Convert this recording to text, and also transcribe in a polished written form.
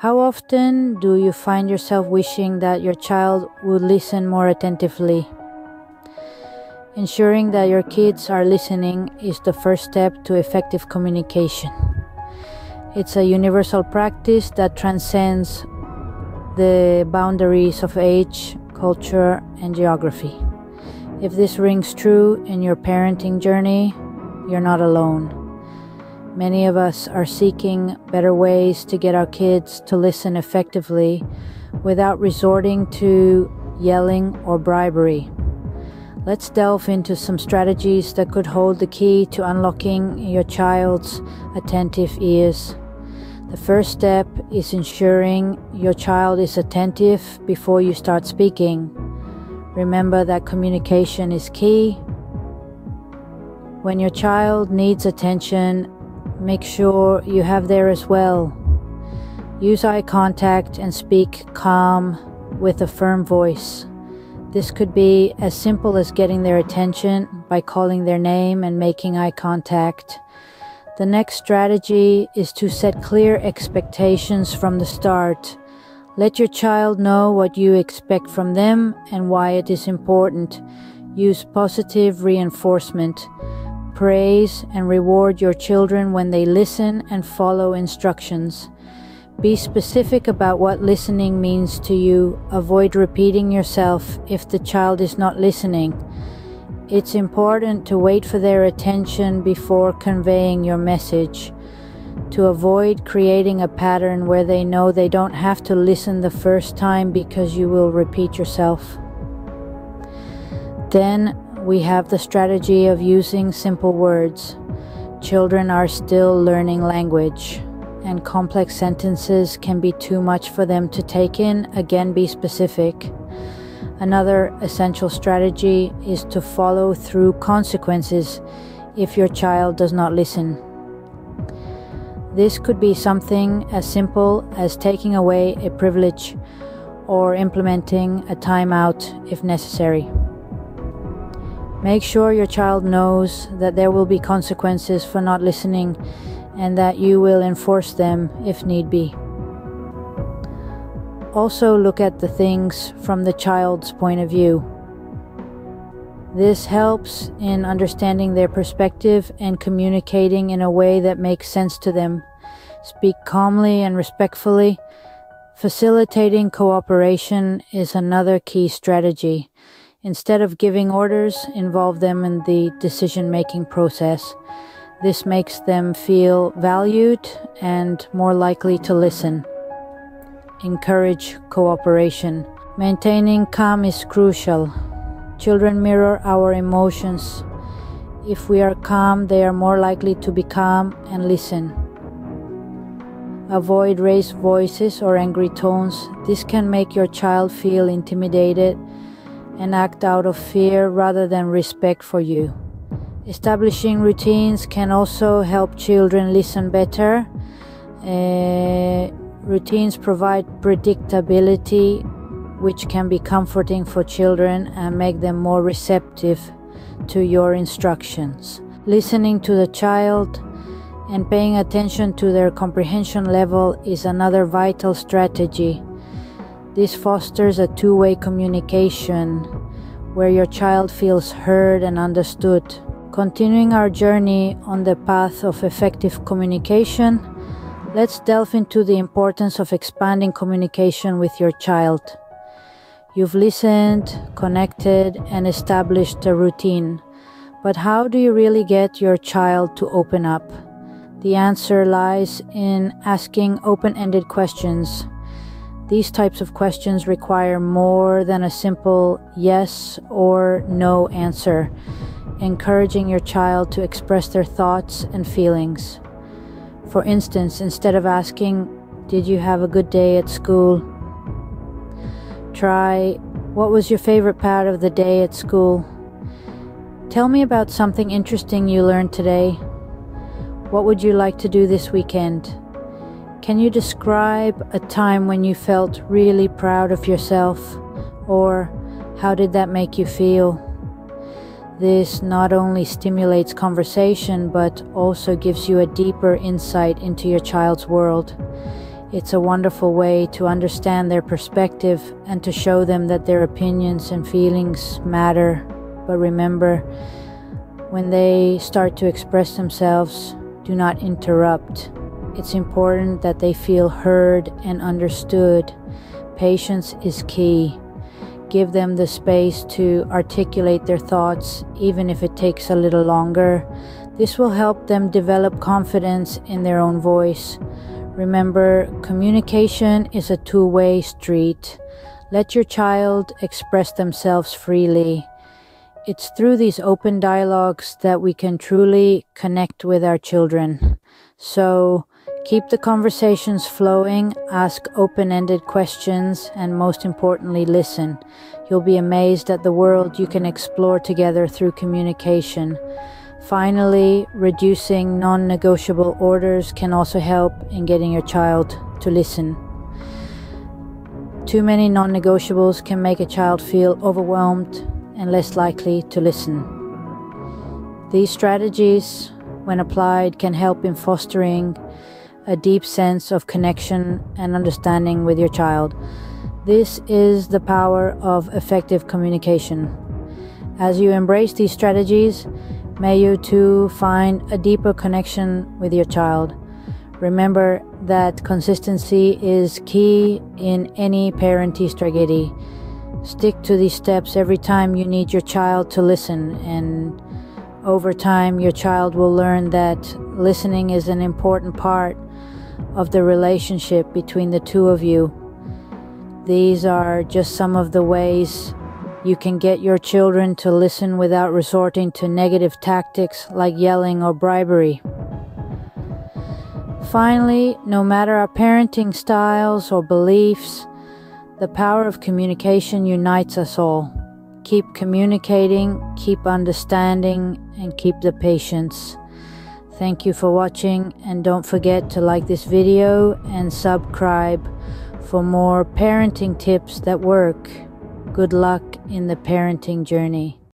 How often do you find yourself wishing that your child would listen more attentively? Ensuring that your kids are listening is the first step to effective communication. It's a universal practice that transcends the boundaries of age, culture, and geography. If this rings true in your parenting journey, you're not alone. Many of us are seeking better ways to get our kids to listen effectively without resorting to yelling or bribery. Let's delve into some strategies that could hold the key to unlocking your child's attentive ears. The first step is ensuring your child is attentive before you start speaking. Remember that communication is key. When your child needs attention, make sure you have there as well. Use eye contact and speak calm with a firm voice. This could be as simple as getting their attention by calling their name and making eye contact. The next strategy is to set clear expectations from the start. Let your child know what you expect from them and why it is important. Use positive reinforcement. Praise and reward your children when they listen and follow instructions. Be specific about what listening means to you. Avoid repeating yourself if the child is not listening. It's important to wait for their attention before conveying your message. To avoid creating a pattern where they know they don't have to listen the first time because you will repeat yourself. Then we have the strategy of using simple words. Children are still learning language, and complex sentences can be too much for them to take in. Again, be specific. Another essential strategy is to follow through consequences if your child does not listen. This could be something as simple as taking away a privilege or implementing a timeout if necessary. Make sure your child knows that there will be consequences for not listening and that you will enforce them if need be. Also, look at the things from the child's point of view. This helps in understanding their perspective and communicating in a way that makes sense to them. Speak calmly and respectfully. Facilitating cooperation is another key strategy. Instead of giving orders, involve them in the decision-making process. This makes them feel valued and more likely to listen. Encourage cooperation. Maintaining calm is crucial. Children mirror our emotions. If we are calm, they are more likely to be calm and listen. Avoid raised voices or angry tones. This can make your child feel intimidated and act out of fear rather than respect for you. Establishing routines can also help children listen better. Routines provide predictability, which can be comforting for children and make them more receptive to your instructions. Listening to the child and paying attention to their comprehension level is another vital strategy. This fosters a two-way communication where your child feels heard and understood. Continuing our journey on the path of effective communication, let's delve into the importance of expanding communication with your child. You've listened, connected, and established a routine. But how do you really get your child to open up? The answer lies in asking open-ended questions. These types of questions require more than a simple yes or no answer. Encouraging your child to express their thoughts and feelings. For instance, instead of asking, "Did you have a good day at school?" try, "What was your favorite part of the day at school?" "Tell me about something interesting you learned today." "What would you like to do this weekend?" "Can you describe a time when you felt really proud of yourself?" Or, "How did that make you feel?" This not only stimulates conversation, but also gives you a deeper insight into your child's world. It's a wonderful way to understand their perspective and to show them that their opinions and feelings matter. But remember, when they start to express themselves, do not interrupt. It's important that they feel heard and understood. Patience is key. Give them the space to articulate their thoughts, even if it takes a little longer. This will help them develop confidence in their own voice. Remember, communication is a two-way street. Let your child express themselves freely. It's through these open dialogues that we can truly connect with our children. So, keep the conversations flowing, ask open-ended questions, and most importantly, listen. You'll be amazed at the world you can explore together through communication. Finally, reducing non-negotiable orders can also help in getting your child to listen. Too many non-negotiables can make a child feel overwhelmed and less likely to listen. These strategies, when applied, can help in fostering a deep sense of connection and understanding with your child. This is the power of effective communication. As you embrace these strategies, may you too find a deeper connection with your child. Remember that consistency is key in any parenting strategy. Stick to these steps every time you need your child to listen, and over time your child will learn that listening is an important part of the relationship between the two of you. These are just some of the ways you can get your children to listen without resorting to negative tactics like yelling or bribery. Finally, no matter our parenting styles or beliefs, the power of communication unites us all. Keep communicating, keep understanding, and keep the patience. Thank you for watching, and don't forget to like this video and subscribe for more parenting tips that work. Good luck in the parenting journey.